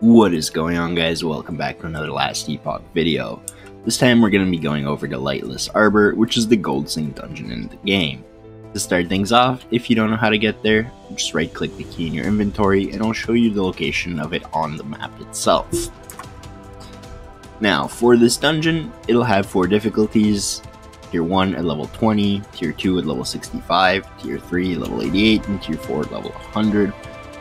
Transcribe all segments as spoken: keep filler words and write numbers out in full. What is going on, guys? Welcome back to another Last Epoch video. This time we're going to be going over to Lightless Arbor, which is the gold sink dungeon in the game. To start things off, if you don't know how to get there, just right click the key in your inventory and I'll show you the location of it on the map itself. Now for this dungeon, it'll have four difficulties: tier one at level twenty, tier two at level sixty-five, tier three at level eighty-eight, and tier four at level one hundred.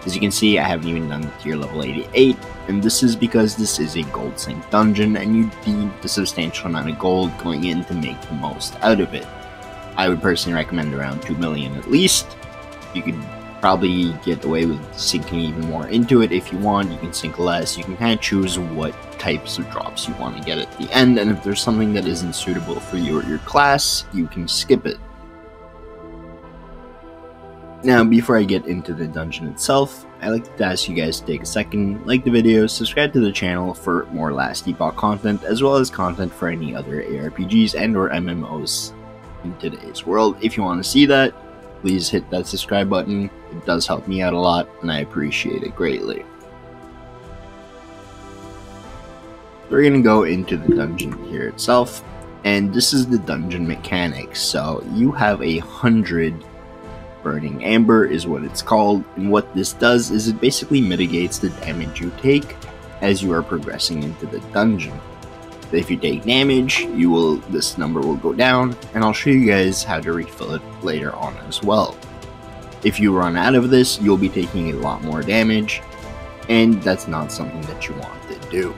As you can see, I haven't even done tier level eighty-eight, and this is because this is a gold sink dungeon and you need a substantial amount of gold going in to make the most out of it. I would personally recommend around two million at least. You could probably get away with sinking even more into it if you want. You can sink less. You can kind of choose what types of drops you want to get at the end, and if there's something that isn't suitable for you or your class, you can skip it. Now, before I get into the dungeon itself, I'd like to ask you guys to take a second, like the video, subscribe to the channel for more Last Epoch content, as well as content for any other A R P Gs and or M M Os in today's world. If you want to see that, please hit that subscribe button. It does help me out a lot, and I appreciate it greatly. We're going to go into the dungeon here itself, and this is the dungeon mechanics. So you have a hundred... Burning Amber is what it's called, and what this does is it basically mitigates the damage you take as you are progressing into the dungeon. So if you take damage, you will this number will go down, and I'll show you guys how to refill it later on as well. If you run out of this, you'll be taking a lot more damage, and that's not something that you want to do.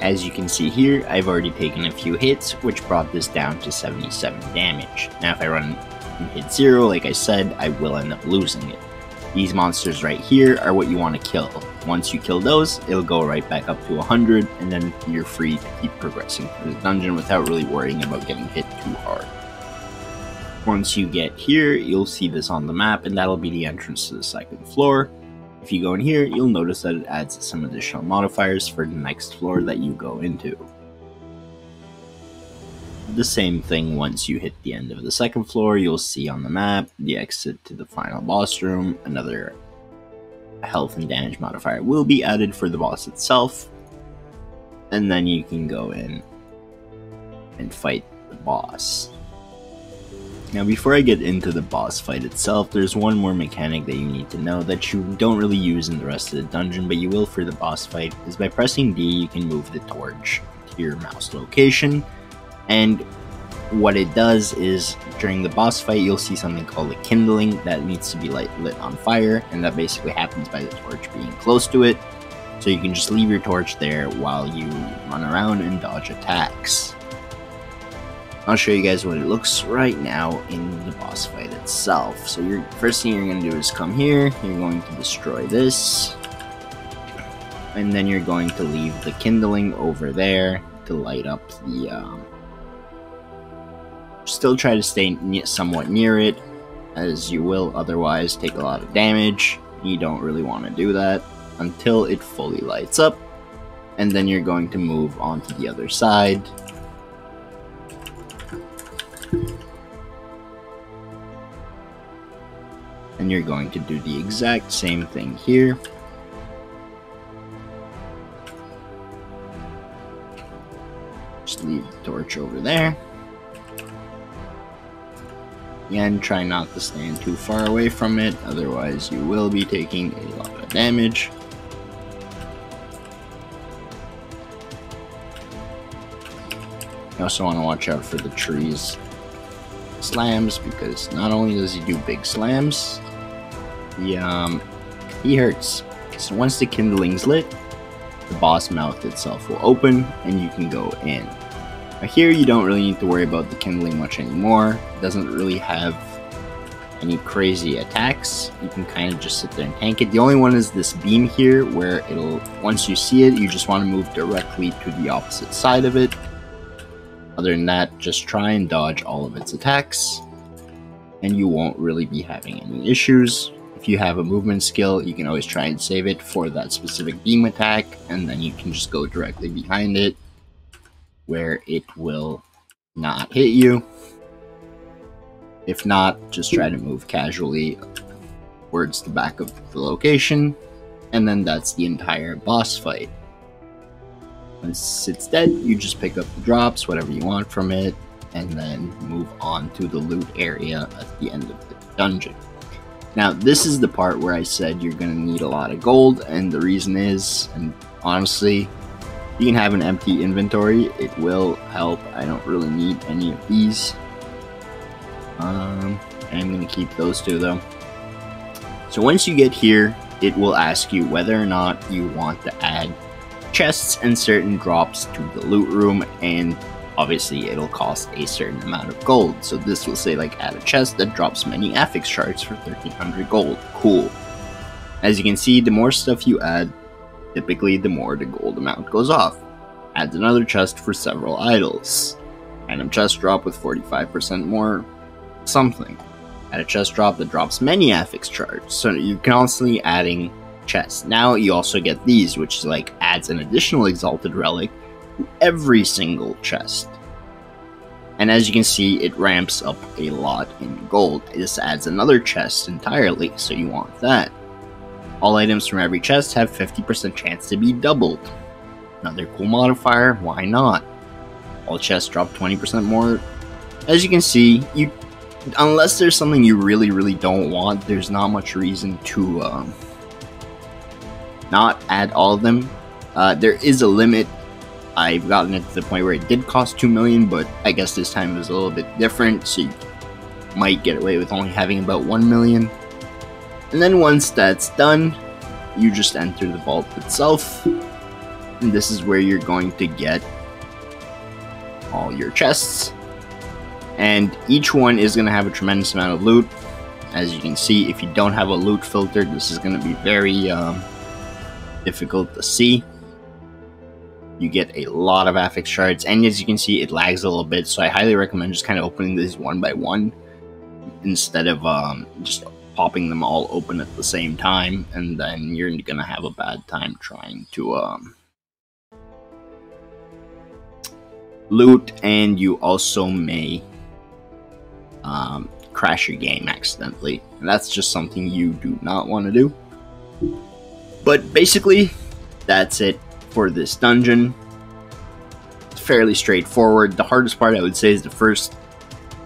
As you can see here, I've already taken a few hits, which brought this down to seventy-seven damage. Now if I run and hit zero, like I said, I will end up losing it. These monsters right here are what you want to kill. Once you kill those, it'll go right back up to one hundred, and then you're free to keep progressing through the dungeon without really worrying about getting hit too hard. Once you get here, you'll see this on the map, and that'll be the entrance to the second floor. If you go in here, you'll notice that it adds some additional modifiers for the next floor that you go into. The same thing once you hit the end of the second floor, you'll see on the map the exit to the final boss room. Another health and damage modifier will be added for the boss itself, and then you can go in and fight the boss. Now before I get into the boss fight itself, there's one more mechanic that you need to know that you don't really use in the rest of the dungeon, but you will for the boss fight, is by pressing D you can move the torch to your mouse location. And what it does is, during the boss fight, you'll see something called a kindling that needs to be light, lit on fire, and that basically happens by the torch being close to it. So you can just leave your torch there while you run around and dodge attacks. I'll show you guys what it looks right now in the boss fight itself. So your first thing you're going to do is come here, you're going to destroy this, and then you're going to leave the kindling over there to light up the... Um, Still try to stay somewhat near it, as you will otherwise take a lot of damage. You don't really want to do that until it fully lights up, and then you're going to move on to the other side. And you're going to do the exact same thing here. Just leave the torch over there. Again, try not to stand too far away from it, otherwise you will be taking a lot of damage. You also want to watch out for the tree's slams, because not only does he do big slams, he, um, he hurts. So once the kindling's lit, the boss mouth itself will open and you can go in. Now here you don't really need to worry about the kindling much anymore. It doesn't really have any crazy attacks. You can kind of just sit there and tank it. The only one is this beam here, where it'll, once you see it, you just want to move directly to the opposite side of it. Other than that, just try and dodge all of its attacks, and you won't really be having any issues. If you have a movement skill, you can always try and save it for that specific beam attack, and then you can just go directly behind it, where it will not hit you. If not, just try to move casually towards the back of the location, and then that's the entire boss fight. Once it's dead, you just pick up the drops, whatever you want from it, and then move on to the loot area at the end of the dungeon. Now, this is the part where I said you're going to need a lot of gold, and the reason is, and honestly, you can have an empty inventory, it will help. I don't really need any of these. Um, I'm going to keep those two, though. So once you get here, it will ask you whether or not you want to add chests and certain drops to the loot room, and obviously it'll cost a certain amount of gold. So this will say like add a chest that drops many affix shards for thirteen hundred gold. Cool. As you can see, the more stuff you add, typically the more the gold amount goes off. Adds another chest for several idols. Random chest drop with forty-five percent more something. Add a chest drop that drops many affix shards. So you're constantly adding chests. Now you also get these, which like adds an additional exalted relic to every single chest, and as you can see, it ramps up a lot in gold. This adds another chest entirely, so you want that. All items from every chest have fifty percent chance to be doubled. Another cool modifier, why not? All chests drop twenty percent more. As you can see, you unless there's something you really really don't want, there's not much reason to um, not add all of them. Uh, there is a limit. I've gotten it to the point where it did cost two million, but I guess this time it was a little bit different, so you might get away with only having about one million. And then once that's done, you just enter the vault itself, and this is where you're going to get all your chests, and each one is going to have a tremendous amount of loot. As you can see, if you don't have a loot filter, this is going to be very um, difficult to see. You get a lot of affix shards, and as you can see, it lags a little bit, so I highly recommend just kind of opening these one by one instead of um, just popping them all open at the same time, and then you're going to have a bad time trying to um, loot, and you also may um, crash your game accidentally, and that's just something you do not want to do. But basically, that's it for this dungeon. It's fairly straightforward. The hardest part, I would say, is the first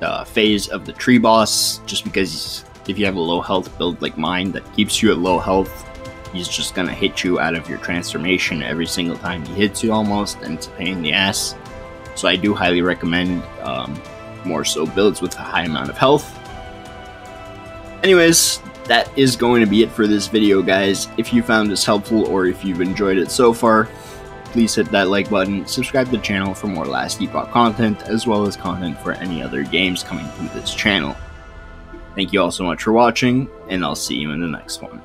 uh, phase of the tree boss, just because if you have a low health build like mine that keeps you at low health, he's just gonna hit you out of your transformation every single time he hits you almost, and it's a pain in the ass. So I do highly recommend um, more so builds with a high amount of health. Anyways, that is going to be it for this video, guys. If you found this helpful, or if you've enjoyed it so far, please hit that like button, subscribe to the channel for more Last Epoch content, as well as content for any other games coming through this channel. Thank you all so much for watching, and I'll see you in the next one.